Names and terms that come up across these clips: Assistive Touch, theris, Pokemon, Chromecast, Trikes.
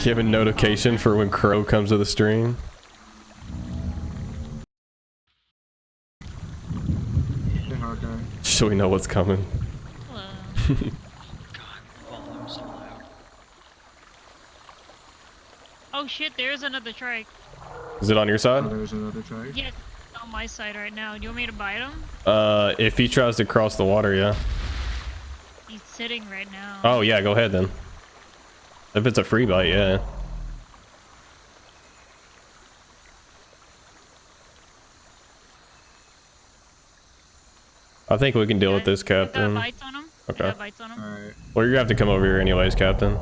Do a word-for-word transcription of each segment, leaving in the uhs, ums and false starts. Do you have a notification for when Crow comes to the stream? Okay. So we know what's coming. Hello. Oh shit, there's another trike. Is it on your side? Oh, there's another trike. Yeah, it's on my side right now. Do you want me to bite him? Uh, if he tries to cross the water, yeah. He's sitting right now. Oh yeah, go ahead then. If it's a free bite, yeah. I think we can deal yeah, with this, Captain. I got bites on him. Okay. I got bites on him. All right. Well, you're gonna have to come over here anyways, Captain. Go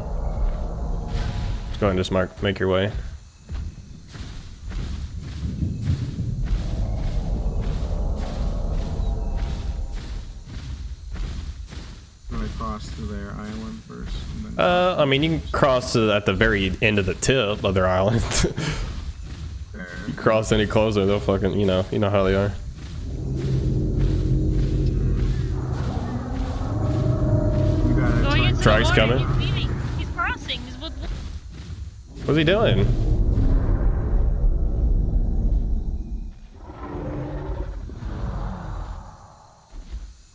ahead and just mark, make your way. Do I cross to their island first? And then uh, I mean, you can cross to, at the very end of the tip of their island. You cross any closer, they'll fucking, you know, you know how they are. Trikes coming. What's he doing?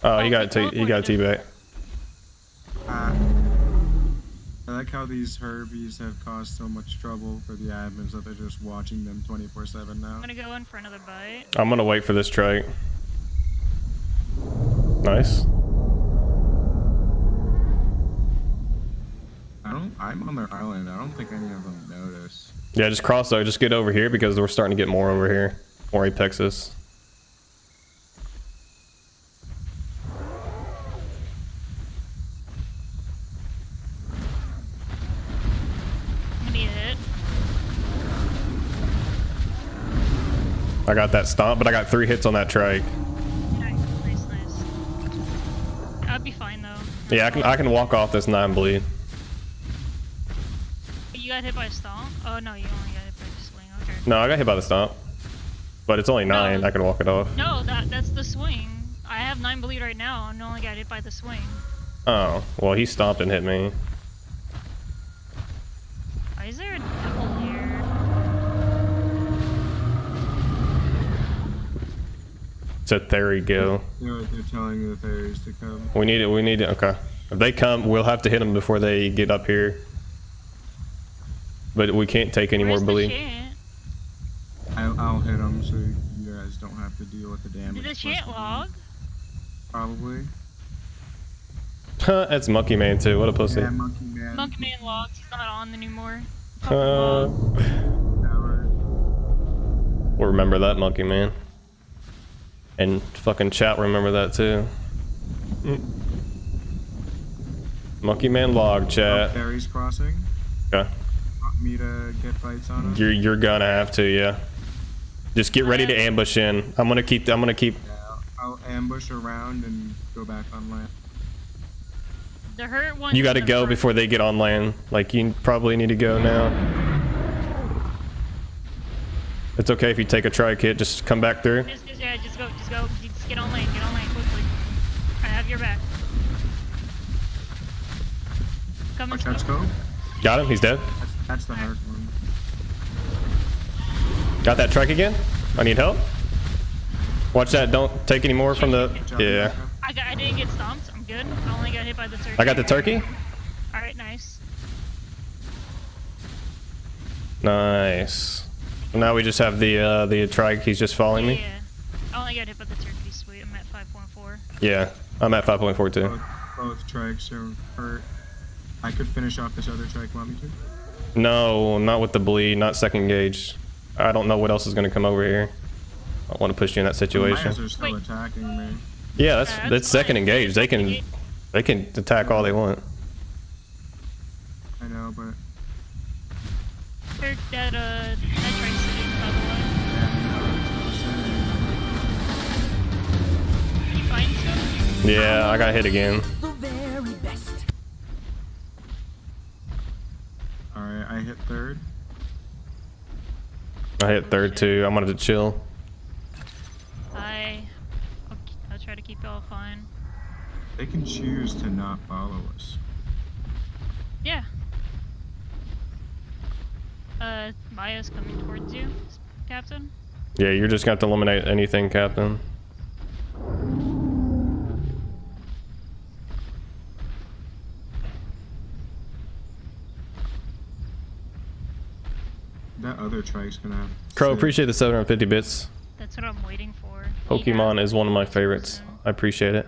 Oh, he got tea, he got tea back. Uh, I like how these Herbies have caused so much trouble for the admins that they're just watching them twenty-four seven now. I'm gonna go in for another bite. I'm gonna wait for this trike. Nice. I don't, I'm on their island. I don't think any of them notice. Yeah, just cross though. Just get over here because we're starting to get more over here. More apexes. I need it. I got that stomp, but I got three hits on that trike. Nice, nice, nice. I'd be fine though. Yeah, I can, I can walk off this nine bleed. You got hit by a stomp? Oh no, you only got hit by the swing. Okay. No, I got hit by the stomp. But it's only nine. No, I can walk it off. No, that that's the swing. I have nine bleed right now and only got hit by the swing. Oh, well he stomped and hit me. Is there a double here? It's a Therry go. No, they're telling the Therries to come. We need it, we need it. Okay. If they come, we'll have to hit them before they get up here. But we can't take any Where's more bleed. I'll, I'll hit them so you guys don't have to deal with the damage. Did the shit log? Probably. Huh, that's Monkey Man too. What a pussy. Yeah, Monkey Man. Monkey Man logs. He's not on anymore. Uh, we'll remember that, Monkey Man. And fucking chat remember that too. Mm. Monkey Man log, chat. Oh, Fairies crossing. Okay. Me to get bites on him? You're you're gonna have to, yeah. Just get ready to ambush in. I'm gonna keep. I'm gonna keep. Yeah, I'll, I'll ambush around and go back on land. The hurt one. You got to go front. Before they get on land. Like you probably need to go now. It's okay if you take a trike hit. Just come back through. Just, just, yeah, just go. Just go. Just get on land. Get on land quickly. I have your back. Come on. Let's go. Got him. He's dead. That's the hard one. Got that trike again? I need help. Watch that. Don't take any more from the. Yeah. I, got, I didn't get stomped. I'm good. I only got hit by the turkey. I got the turkey. All right, nice. Nice. Now we just have the uh, the trike. He's just following yeah, me. Yeah. I only got hit by the turkey. Sweet. I'm at five point four. Yeah, I'm at five point four too. Both, both trikes are hurt. I could finish off this other trike. Want me to? No, not with the bleed, not second gauge. I don't know what else is going to come over here. I want to push you in that situation. Are still attacking me. Yeah, that's yeah, that's, that's second engage. They can they can attack all they want. I know, but they're dead. Uh, that's right. Yeah, I got hit again. Alright, I hit third. I hit third too. I'm gonna have to chill. I... I'll, I'll try to keep y'all fine. They can choose to not follow us. Yeah. uh, Maya's coming towards you, Captain. Yeah, you're just going to have to eliminate anything, Captain. That other trike's going to have... Crow, six. Appreciate the seven hundred fifty bits. That's what I'm waiting for. Pokemon yeah. is one of my favorites. I appreciate it.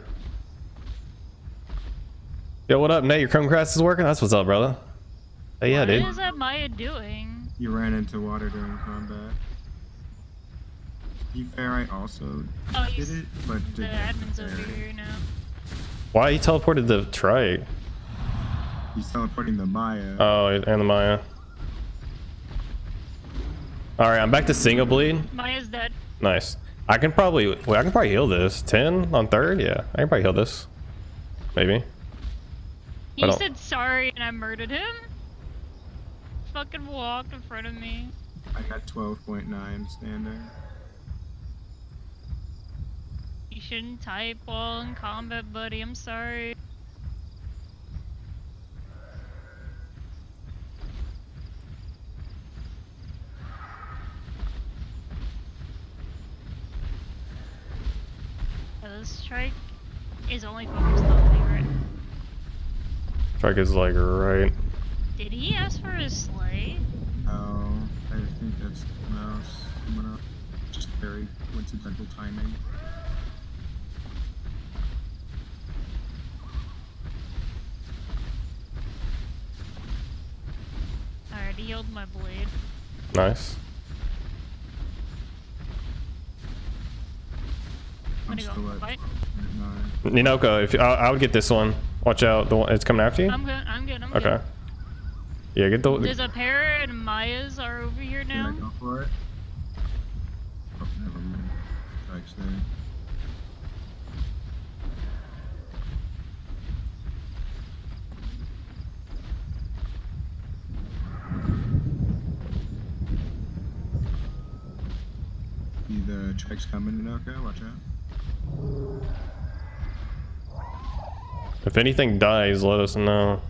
Yo, what up, Nate? Your Chromecast is working? That's what's up, brother. Hey, yeah, what dude. What is that Maya doing? You ran into water during combat. You Ferrite also oh, did it, but the admin's over here now. Why he teleported the trike? He's teleporting the Maya. Oh, and the Maya. All right, I'm back to single bleed. Maya's dead. Nice. I can probably, wait, I can probably heal this. ten on third, yeah. I can probably heal this, maybe. He said sorry, and I murdered him. Fucking walked in front of me. I got twelve point nine standard. You shouldn't type while in combat, buddy. I'm sorry. Yeah, this strike is only focused on favorite. Trike is like right. Did he ask for his sleigh? Oh, I think that's no. Someone else. Just very coincidental timing. I already healed my blade. Nice. I'm gonna go fight. Ninoko, if you, I, I would get this one. Watch out, the one, it's coming after you. I'm good. I'm good. I'm okay. Good. Yeah, get the. There's a pair and Maya's are over here now. Can I go for it? Oh, never mind. Trike's there. Either Trike's coming, Ninoko. Watch out. If anything dies, let us know.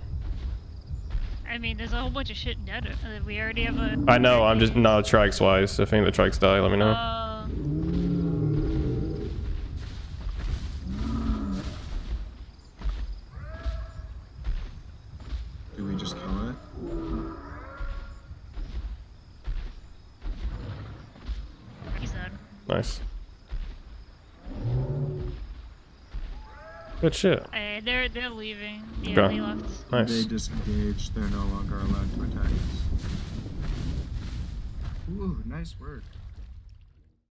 I mean, there's a whole bunch of shit dead. We already have a... I know, I'm just not trikes wise. If any of the trikes die, let me know. Uh, Do we just kill it? He's dead. Nice. Good shit. Hey, they're they're leaving. Yeah, okay. They left. Nice. They disengaged. They're no longer allowed to attack us. Ooh, nice work.